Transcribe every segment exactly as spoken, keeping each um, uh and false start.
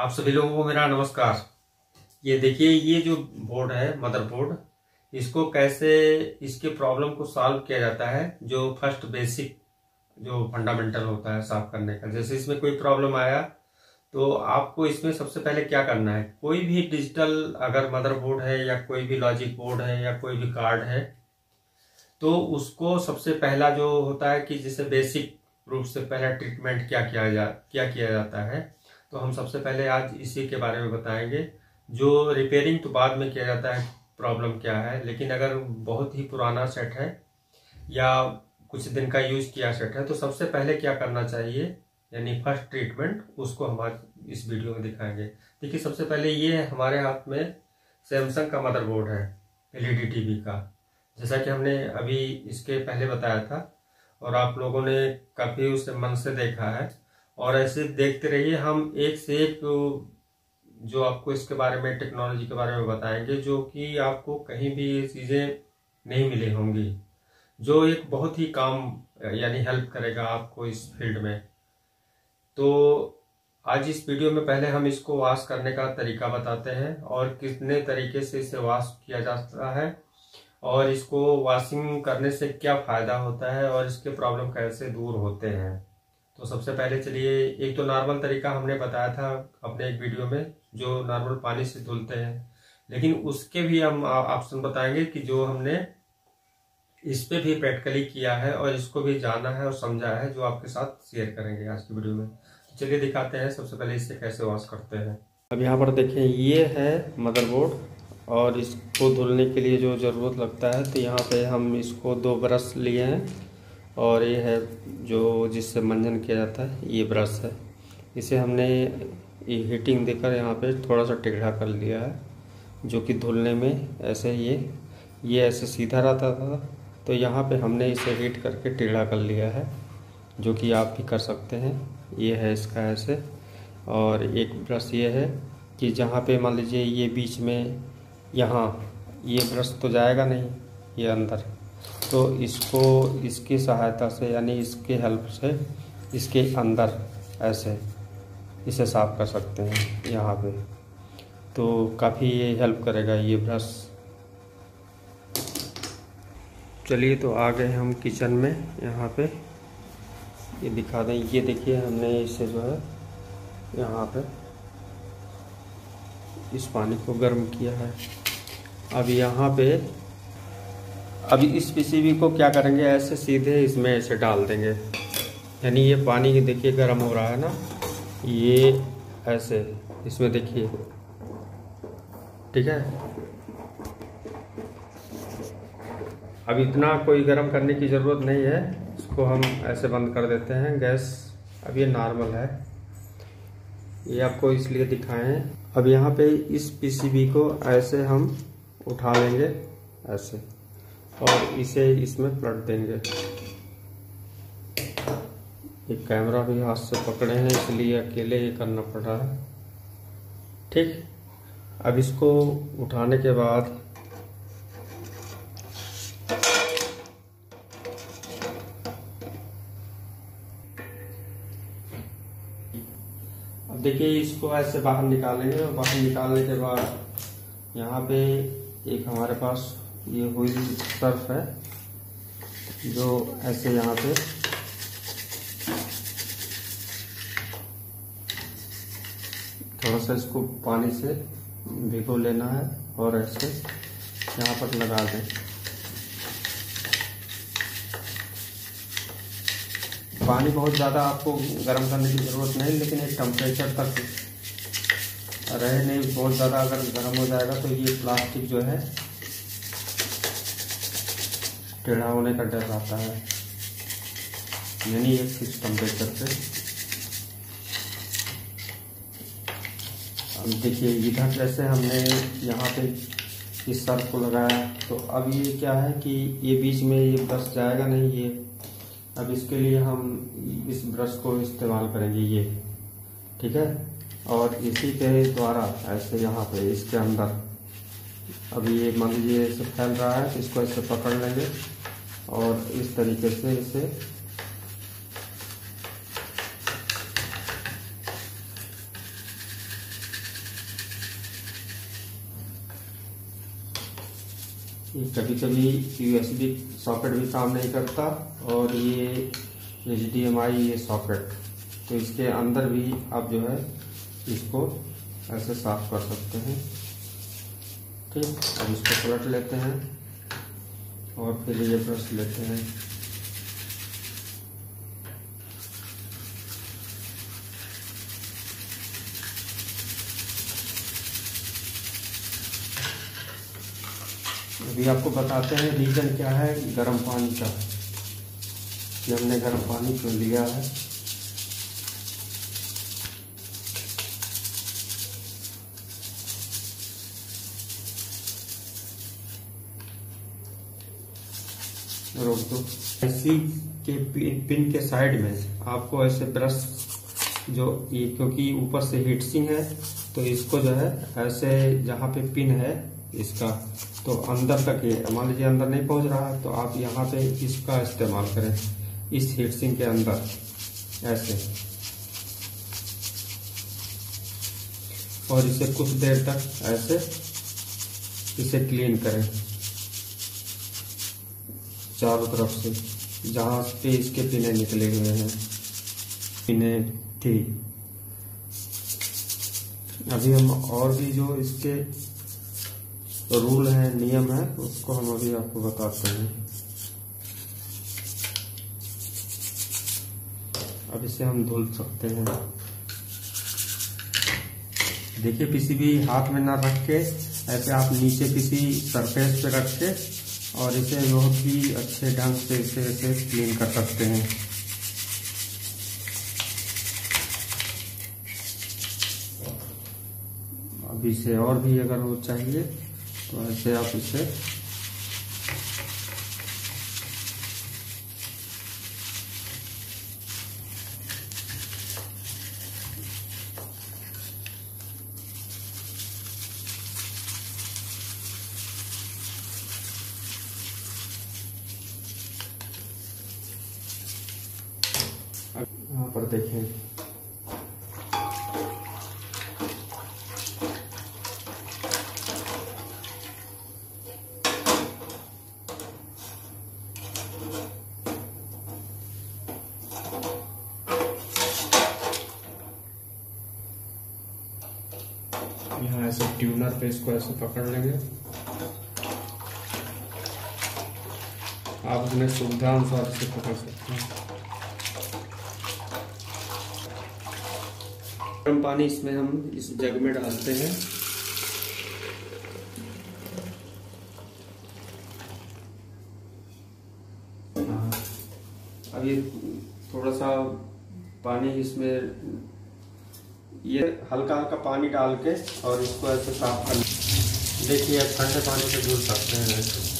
आप सभी लोगों को मेरा नमस्कार। ये देखिए, ये जो बोर्ड है मदरबोर्ड, इसको कैसे, इसके प्रॉब्लम को सॉल्व किया जाता है। जो फर्स्ट बेसिक जो फंडामेंटल होता है साफ करने का, जैसे इसमें कोई प्रॉब्लम आया तो आपको इसमें सबसे पहले क्या करना है, कोई भी डिजिटल अगर मदरबोर्ड है या कोई भी लॉजिक बोर्ड है या कोई भी कार्ड है, तो उसको सबसे पहला जो होता है कि जिसे बेसिक रूप से पहला ट्रीटमेंट क्या किया जा क्या किया जाता है, तो हम सबसे पहले आज इसी के बारे में बताएंगे। जो रिपेयरिंग तो बाद में किया जाता है, प्रॉब्लम क्या है, लेकिन अगर बहुत ही पुराना सेट है या कुछ दिन का यूज किया सेट है तो सबसे पहले क्या करना चाहिए, यानी फर्स्ट ट्रीटमेंट, उसको हम आज इस वीडियो में दिखाएंगे। देखिए, सबसे पहले ये हमारे हाथ में सैमसंग का मदरबोर्ड है एलईडी टीवी का, जैसा कि हमने अभी इसके पहले बताया था और आप लोगों ने काफ़ी उसे मन से देखा है। और ऐसे देखते रहिए, हम एक से एक जो आपको इसके बारे में, टेक्नोलॉजी के बारे में बताएंगे, जो कि आपको कहीं भी ये चीज़ें नहीं मिली होंगी, जो एक बहुत ही काम यानी हेल्प करेगा आपको इस फील्ड में। तो आज इस वीडियो में पहले हम इसको वॉश करने का तरीका बताते हैं और कितने तरीके से इसे वॉश किया जाता है और इसको वॉशिंग करने से क्या फ़ायदा होता है और इसके प्रॉब्लम कैसे दूर होते हैं। तो सबसे पहले चलिए, एक तो नॉर्मल तरीका हमने बताया था अपने एक वीडियो में, जो नॉर्मल पानी से धुलते हैं, लेकिन उसके भी हम ऑप्शन बताएंगे कि जो हमने इस पे भी प्रैक्टिकली किया है और इसको भी जाना है और समझा है, जो आपके साथ शेयर करेंगे आज की वीडियो में। चलिए दिखाते हैं सबसे पहले इसे कैसे वॉश करते हैं। अब यहाँ पर देखें, ये है मदरबोर्ड और इसको धुलने के लिए जो ज़रूरत लगता है, तो यहाँ पे हम इसको दो ब्रश लिए हैं और ये है जो जिससे मंजन किया जाता है, ये ब्रश है। इसे हमने हीटिंग देकर यहाँ पे थोड़ा सा टेढ़ा कर लिया है, जो कि धुलने में ऐसे ये ये ऐसे सीधा रहता था, तो यहाँ पे हमने इसे हीट करके टेढ़ा कर लिया है, जो कि आप भी कर सकते हैं। ये है इसका ऐसे, और एक ब्रश ये है कि जहाँ पे मान लीजिए ये बीच में, यहाँ ये ब्रश तो जाएगा नहीं ये अंदर, तो इसको इसकी सहायता से यानी इसके हेल्प से इसके अंदर ऐसे इसे साफ़ कर सकते हैं यहाँ पे, तो काफ़ी ये हेल्प करेगा ये ब्रश। चलिए, तो आ गए हम किचन में। यहाँ पे ये दिखा दें, ये देखिए हमने इसे जो है यहाँ पे इस पानी को गर्म किया है। अब यहाँ पे अब इस पीसीबी को क्या करेंगे, ऐसे सीधे इसमें ऐसे डाल देंगे, यानी ये पानी देखिए गर्म हो रहा है ना, ये ऐसे इसमें देखिए, ठीक है। अब इतना कोई गर्म करने की ज़रूरत नहीं है, इसको हम ऐसे बंद कर देते हैं गैस। अब ये नॉर्मल है, ये आपको इसलिए दिखाएं हैं। अब यहाँ पे इस पीसीबी को ऐसे हम उठा लेंगे ऐसे, और इसे इसमें पलट देंगे। एक कैमरा भी हाथ से पकड़े हैं, इसलिए अकेले ये करना पड़ रहा है, ठीक। अब इसको उठाने के बाद देखिए, इसको ऐसे बाहर निकालेंगे और बाहर निकालने के बाद यहाँ पे एक हमारे पास ये हुई सर्फ है, जो ऐसे यहाँ पे थोड़ा सा इसको पानी से भिगो लेना है और ऐसे यहाँ पर लगा दें। पानी बहुत ज़्यादा आपको गर्म करने की ज़रूरत नहीं, लेकिन एक टेम्परेचर तक रहे, नहीं बहुत ज़्यादा अगर गर्म हो जाएगा तो ये प्लास्टिक जो है टेढ़ा होने का डर आता है, यानी एक फिक्स टेम्परेचर पे। अब देखिए, इधर जैसे हमने यहाँ पे इस सर्फ को लगाया, तो अब ये क्या है कि ये बीच में ये ब्रश जाएगा नहीं ये, अब इसके लिए हम इस ब्रश को इस्तेमाल करेंगे ये, ठीक है। और इसी के द्वारा ऐसे यहाँ पे इसके अंदर, अब ये मान लीजिए ऐसे फैल रहा है, इसको ऐसे पकड़ लेंगे और इस तरीके से इसे कभी कभी यूएसबी सॉकेट भी काम नहीं करता, और ये एच डी एम आई ये सॉकेट, तो इसके अंदर भी आप जो है इसको ऐसे साफ कर सकते हैं। ठीक, अब इसको पलट लेते हैं और फिर ये ब्रश लेते हैं। अभी आपको बताते हैं रीजन क्या है गर्म पानी का, कि हमने गर्म पानी क्यों लिया है। रोक दो। ऐसी के पिन के साइड में आपको ऐसे ब्रश जो ये, क्योंकि ऊपर से हीट सिंक है, तो इसको जो है ऐसे जहाँ पे पिन है इसका, तो अंदर तक ये, मान लीजिए अंदर नहीं पहुंच रहा है, तो आप यहाँ पे इसका इस्तेमाल करें इस हीट सिंक के अंदर ऐसे, और इसे कुछ देर तक ऐसे इसे क्लीन करें चारों तरफ से, जहाँ पे इसके पिने निकले हुए हैं। पिने थी। अभी हम और भी जो इसके तो रूल है, नियम है, उसको हम अभी आपको बताते हैं। अब इसे हम धुल सकते हैं। देखिए पीसीबी हाथ में ना रख के ऐसे आप नीचे किसी सरफेस पे रख के और इसे बहुत ही अच्छे ढंग से इसे ऐसे क्लीन कर सकते हैं। अब इसे और भी अगर वो चाहिए तो ऐसे आप इसे यहाँ पर देखें। यहाँ ऐसे ट्यूनर पे इसको ऐसे पकड़ लेंगे। आप अपने सुविधा अनुसार इसे पकड़ सकते हैं। गर्म पानी इसमें हम इस जग में डालते हैं। अब ये थोड़ा सा पानी इसमें, ये हल्का हल्का पानी डाल के और इसको ऐसे साफ कर। देखिए आप ठंडे पानी से धुल सकते हैं इसको।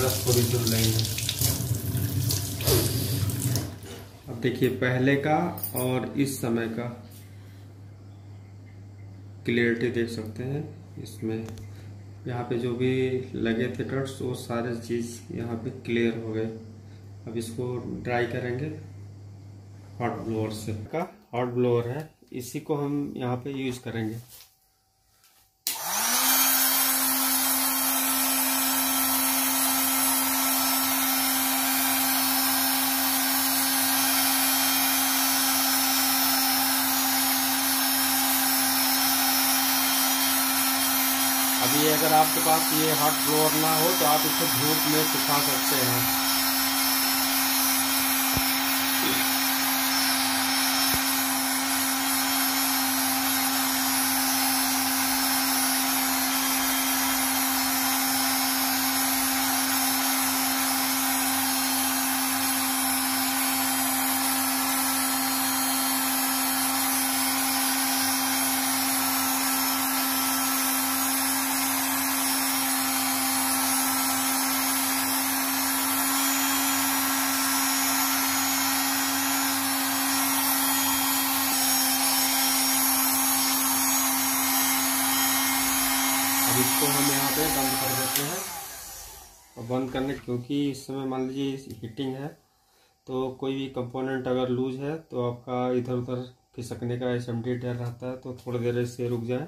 ब्रश को भी धुल लेंगे। अब देखिए पहले का और इस समय का क्लियरिटी देख सकते हैं। इसमें यहाँ पे जो भी लगे थे डट्स वो सारे चीज़ यहाँ पे क्लियर हो गए। अब इसको ड्राई करेंगे हॉट ब्लोअर से। का हॉट ब्लोअर है, इसी को हम यहाँ पे यूज़ करेंगे। अभी अगर आपके पास ये हॉट ब्लोअर ना हो तो आप इसे धूप में सुखा सकते हैं। अब इसको हम यहाँ पे बंद कर देते हैं और बंद करने, क्योंकि इस समय मान लीजिए हीटिंग है तो कोई भी कंपोनेंट अगर लूज है तो आपका इधर उधर खिसकने का एस एम डी डर रहता है, तो थोड़ी देर इससे रुक जाए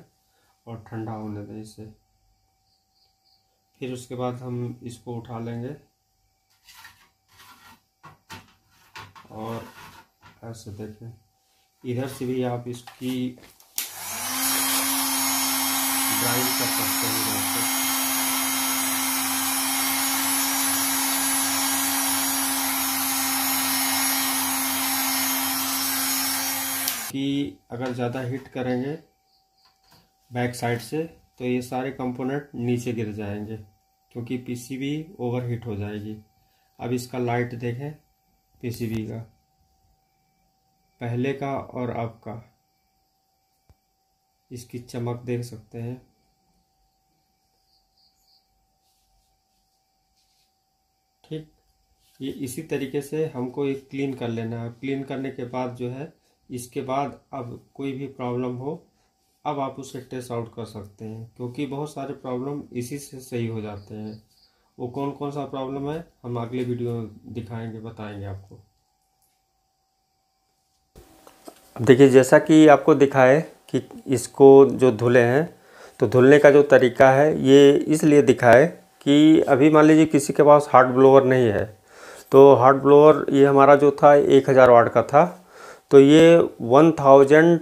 और ठंडा होने दें इसे, फिर उसके बाद हम इसको उठा लेंगे और ऐसे देखें। इधर से भी आप इसकी ड्राइंग कर सकते हैं इधर से। कि अगर ज़्यादा हिट करेंगे बैक साइड से तो ये सारे कंपोनेंट नीचे गिर जाएंगे, क्योंकि पीसीबी ओवर हीट हो जाएगी। अब इसका लाइट देखें पीसीबी का, पहले का और अब का, इसकी चमक देख सकते हैं। ठीक, ये इसी तरीके से हमको ये क्लीन कर लेना है। क्लीन करने के बाद जो है, इसके बाद अब कोई भी प्रॉब्लम हो अब आप उसे टेस्ट आउट कर सकते हैं, क्योंकि बहुत सारे प्रॉब्लम इसी से सही हो जाते हैं। वो कौन कौन सा प्रॉब्लम है हम अगले वीडियो में दिखाएंगे, बताएंगे आपको। अब देखिए, जैसा कि आपको दिखाए कि इसको जो धुले हैं, तो धुलने का जो तरीका है ये इसलिए दिखाए कि अभी मान लीजिए किसी के पास हार्ड ब्लोअर नहीं है, तो हार्ड ब्लोअर ये हमारा जो था एक हज़ार वाट का था, तो ये वन थाउजेंड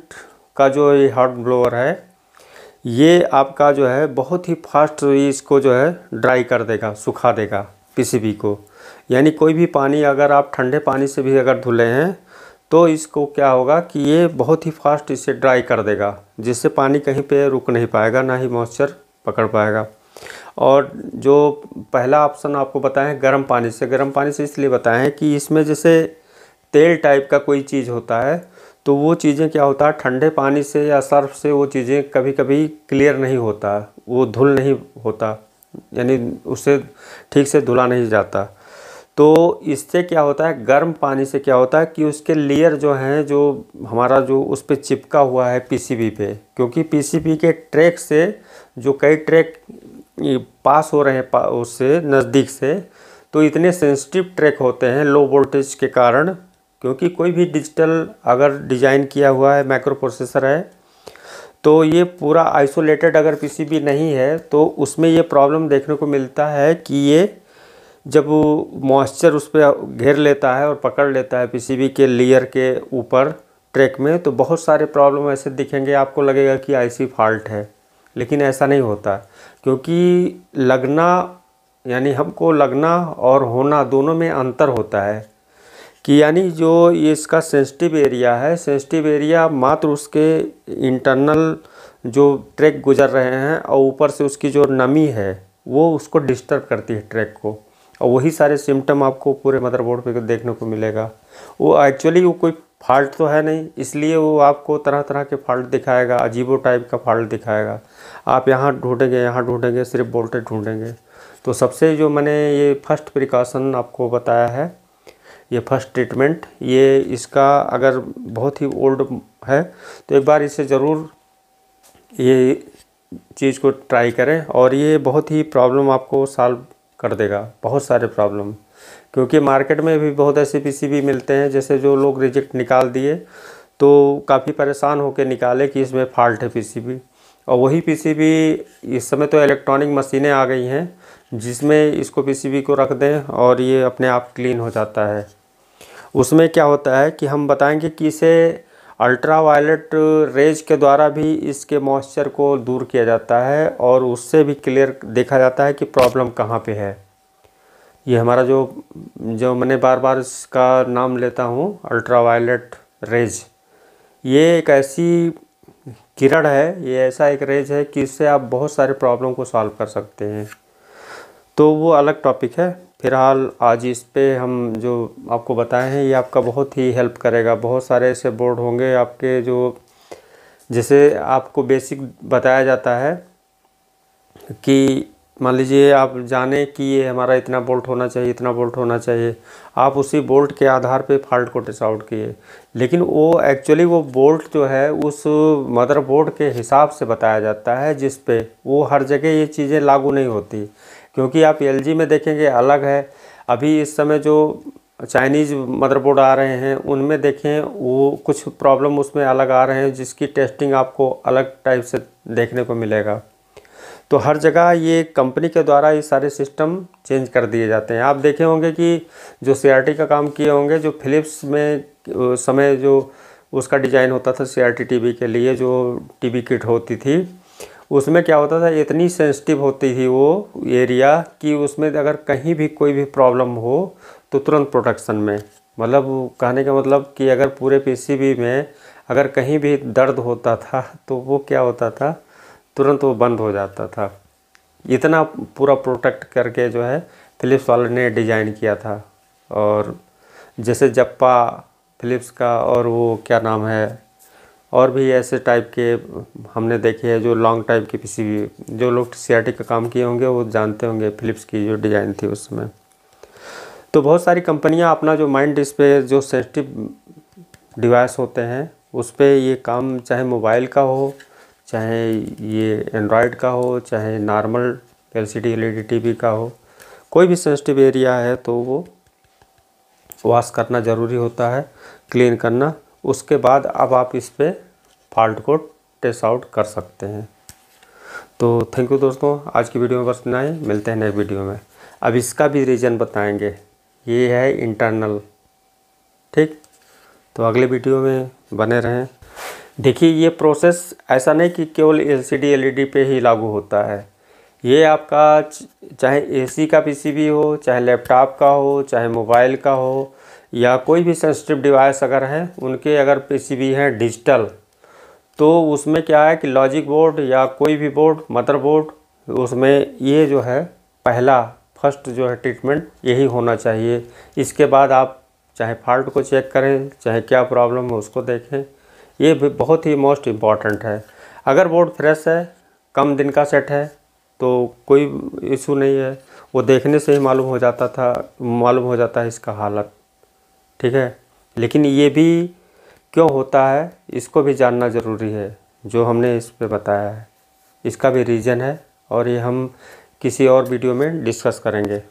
का जो ये हार्ड ब्लोअर है ये आपका जो है बहुत ही फास्ट इसको जो है ड्राई कर देगा, सुखा देगा पीसीबी को। यानी कोई भी पानी अगर आप ठंडे पानी से भी अगर धुले हैं तो इसको क्या होगा कि ये बहुत ही फास्ट इसे ड्राई कर देगा, जिससे पानी कहीं पे रुक नहीं पाएगा, ना ही मॉइस्चर पकड़ पाएगा। और जो पहला ऑप्शन आपको बताएं गर्म पानी से, गर्म पानी से इसलिए बताएं कि इसमें जैसे तेल टाइप का कोई चीज़ होता है तो वो चीज़ें क्या होता है, ठंडे पानी से या सर्फ से वो चीज़ें कभी कभी क्लियर नहीं होता, वो धुल नहीं होता, यानी उससे ठीक से धुला नहीं जाता। तो इससे क्या होता है, गर्म पानी से क्या होता है कि उसके लेयर जो हैं, जो हमारा जो उस पर चिपका हुआ है पीसीबी पे, क्योंकि पीसीबी के ट्रैक से जो कई ट्रैक पास हो रहे हैं उससे नज़दीक से, तो इतने सेंसिटिव ट्रैक होते हैं लो वोल्टेज के कारण, क्योंकि कोई भी डिजिटल अगर डिज़ाइन किया हुआ है माइक्रो प्रोसेसर है तो ये पूरा आइसोलेटेड अगर पीसीबी नहीं है तो उसमें ये प्रॉब्लम देखने को मिलता है कि ये जब मॉइस्चर उस पर घेर लेता है और पकड़ लेता है पीसीबी के लेयर के ऊपर ट्रैक में, तो बहुत सारे प्रॉब्लम ऐसे दिखेंगे, आपको लगेगा कि आईसी फॉल्ट है, लेकिन ऐसा नहीं होता, क्योंकि लगना यानी हमको लगना और होना दोनों में अंतर होता है। कि यानी जो ये इसका सेंसिटिव एरिया है, सेंसिटिव एरिया मात्र उसके इंटरनल जो ट्रैक गुजर रहे हैं और ऊपर से उसकी जो नमी है वो उसको डिस्टर्ब करती है ट्रैक को, और वही सारे सिम्टम आपको पूरे मदरबोर्ड पे देखने को मिलेगा। वो एक्चुअली वो कोई फॉल्ट तो है नहीं, इसलिए वो आपको तरह तरह के फॉल्ट दिखाएगा, अजीबो टाइप का फॉल्ट दिखाएगा, आप यहाँ ढूंढेंगे यहाँ ढूंढेंगे, सिर्फ वोल्टेज ढूंढेंगे। तो सबसे जो मैंने ये फर्स्ट प्रिकॉशन आपको बताया है, ये फर्स्ट ट्रीटमेंट, ये इसका अगर बहुत ही ओल्ड है तो एक बार इसे ज़रूर ये चीज़ को ट्राई करें, और ये बहुत ही प्रॉब्लम आपको सॉल्व कर देगा, बहुत सारे प्रॉब्लम। क्योंकि मार्केट में भी बहुत ऐसे पीसीबी मिलते हैं, जैसे जो लोग रिजेक्ट निकाल दिए तो काफ़ी परेशान होकर निकाले कि इसमें फॉल्ट है पीसीबी, और वही पीसीबी इस समय तो इलेक्ट्रॉनिक मशीनें आ गई हैं जिसमें इसको पीसीबी को रख दें और ये अपने आप क्लीन हो जाता है। उसमें क्या होता है कि हम बताएंगे कि इसे अल्ट्रा वायलेट रेज के द्वारा भी इसके मॉइस्चर को दूर किया जाता है, और उससे भी क्लियर देखा जाता है कि प्रॉब्लम कहाँ पे है। ये हमारा जो जो मैंने बार बार इसका नाम लेता हूँ अल्ट्रा वायलेट रेज, ये एक ऐसी किरण है, ये ऐसा एक रेज है कि इससे आप बहुत सारे प्रॉब्लम को सॉल्व कर सकते हैं, तो वो अलग टॉपिक है। फिलहाल आज इस पर हम जो आपको बताए हैं ये आपका बहुत ही हेल्प करेगा। बहुत सारे ऐसे बोर्ड होंगे आपके जो जैसे आपको बेसिक बताया जाता है कि मान लीजिए आप जाने कि ये हमारा इतना वोल्ट होना चाहिए, इतना वोल्ट होना चाहिए, आप उसी वोल्ट के आधार पे फॉल्ट को टेस्ट आउट किए, लेकिन वो एक्चुअली वो वोल्ट जो है उस मदरबोर्ड के हिसाब से बताया जाता है, जिस पे वो हर जगह ये चीज़ें लागू नहीं होती। क्योंकि आप एलजी में देखेंगे अलग है। अभी इस समय जो चाइनीज़ मदरबोर्ड आ रहे हैं उनमें देखें वो कुछ प्रॉब्लम उसमें अलग आ रहे हैं, जिसकी टेस्टिंग आपको अलग टाइप से देखने को मिलेगा। तो हर जगह ये कंपनी के द्वारा ये सारे सिस्टम चेंज कर दिए जाते हैं। आप देखे होंगे कि जो सीआरटी का काम किए होंगे, जो फिलिप्स में समय जो उसका डिज़ाइन होता था सीआरटी टीवी के लिए, जो टीवी किट होती थी उसमें क्या होता था, इतनी सेंसिटिव होती थी वो एरिया कि उसमें अगर कहीं भी कोई भी प्रॉब्लम हो तो तुरंत प्रोडक्शन में, मतलब कहने का मतलब कि अगर पूरे पीसीबी में अगर कहीं भी दर्द होता था तो वो क्या होता था, तुरंत वो बंद हो जाता था। इतना पूरा प्रोटेक्ट करके जो है फिलिप्स वाले ने डिज़ाइन किया था। और जैसे जप्पा फिलिप्स का और वो क्या नाम है, और भी ऐसे टाइप के हमने देखे हैं जो लॉन्ग टाइप के पीसीबी, जो लोग सीआरटी का काम किए होंगे वो जानते होंगे फिलिप्स की जो डिज़ाइन थी उसमें। तो बहुत सारी कंपनियां अपना जो माइंड इस पर, जो सेंसिटिव डिवाइस होते हैं उस पर ये काम, चाहे मोबाइल का हो, चाहे ये एंड्रॉयड का हो, चाहे नॉर्मल एलसीडी एलईडी टीवी का हो, कोई भी सेंसिटिव एरिया है तो वो वॉश करना ज़रूरी होता है, क्लीन करना। उसके बाद अब आप इस पर फॉल्ट को ट्रेस आउट कर सकते हैं। तो थैंक यू दोस्तों, आज की वीडियो में बस इतना ही। मिलते हैं नए वीडियो में। अब इसका भी रीज़न बताएंगे, ये है इंटरनल, ठीक। तो अगले वीडियो में बने रहें। देखिए ये प्रोसेस ऐसा नहीं कि केवल एलसीडी एलईडी पे ही लागू होता है, ये आपका चाहे एसी का पीसीबी हो, चाहे लैपटॉप का हो, चाहे मोबाइल का हो, या कोई भी सेंसिटिव डिवाइस अगर हैं उनके, अगर पीसीबी हैं डिजिटल तो उसमें क्या है कि लॉजिक बोर्ड या कोई भी बोर्ड, मदरबोर्ड, उसमें ये जो है पहला फर्स्ट जो है ट्रीटमेंट यही होना चाहिए। इसके बाद आप चाहे फॉल्ट को चेक करें, चाहे क्या प्रॉब्लम हो उसको देखें, ये भी बहुत ही मोस्ट इम्पॉर्टेंट है। अगर बोर्ड फ्रेश है, कम दिन का सेट है तो कोई इशू नहीं है, वो देखने से ही मालूम हो जाता था, मालूम हो जाता है इसका हालत, ठीक है। लेकिन ये भी क्यों होता है इसको भी जानना ज़रूरी है, जो हमने इस पे बताया है इसका भी रीज़न है, और ये हम किसी और वीडियो में डिस्कस करेंगे।